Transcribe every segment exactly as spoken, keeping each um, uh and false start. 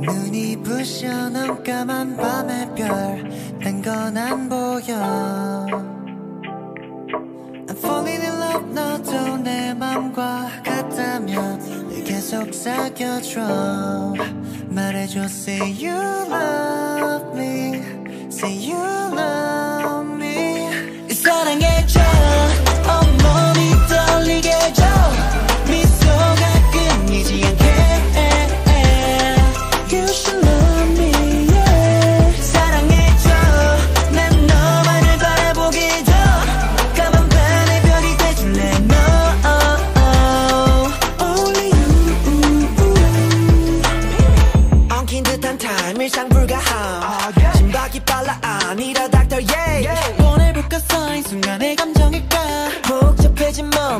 눈이 부셔 넌 까만 밤의 별 딴 건 안 보여 I'm falling in love 너도 내 맘과 같다면 늘 계속 사겨줘 말해줘 say you love me say you love me 사랑해줘 온몸이 떨리게 해줘 미소가 끊이지 않게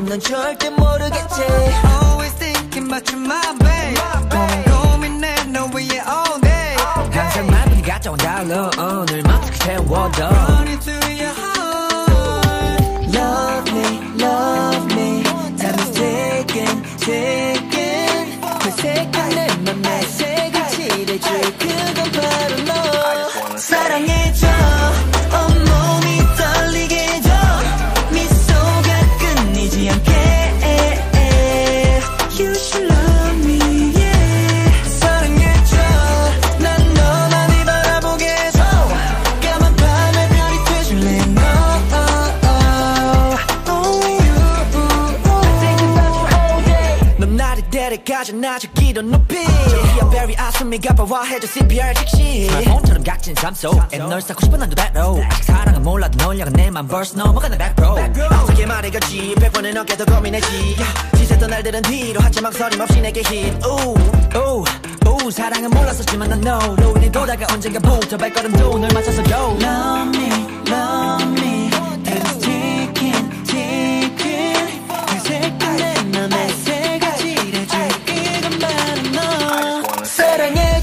넌 절대 모르겠지 Always thinking about you my babe 고민고민해 너 위에 all day 항상 맘이 가져온다 너 오늘 맘속에 채워둬 Run into your heart Love me, love me Time is ticking, ticking 회색한 내 맘에 색을 칠해줄 그건 바로 너 사랑해줘 온몸이 떨리게 낮은 기도 높이 저기야 베리 아숨이 가빠와 해줘 씨피알 즉시 스마트폰처럼 각진 삶 속 And 널 쌓고 싶어 난 그대로 아직 사랑은 몰라도 널 약은 내 맘 벌써 넘어가는 백로 어떻게 말해가지 백번은 어깨도 고민했지 지새던 날들은 뒤로 하지만 서림없이 내게 힘 Ooh, ooh, ooh 사랑은 몰랐었지만 난 너로 인해 돌아가 언젠가부터 발걸음도 널 맞춰서 go Love me, love me It's ticking, ticking 회색한 내 맘에 새가 지려줘 사랑해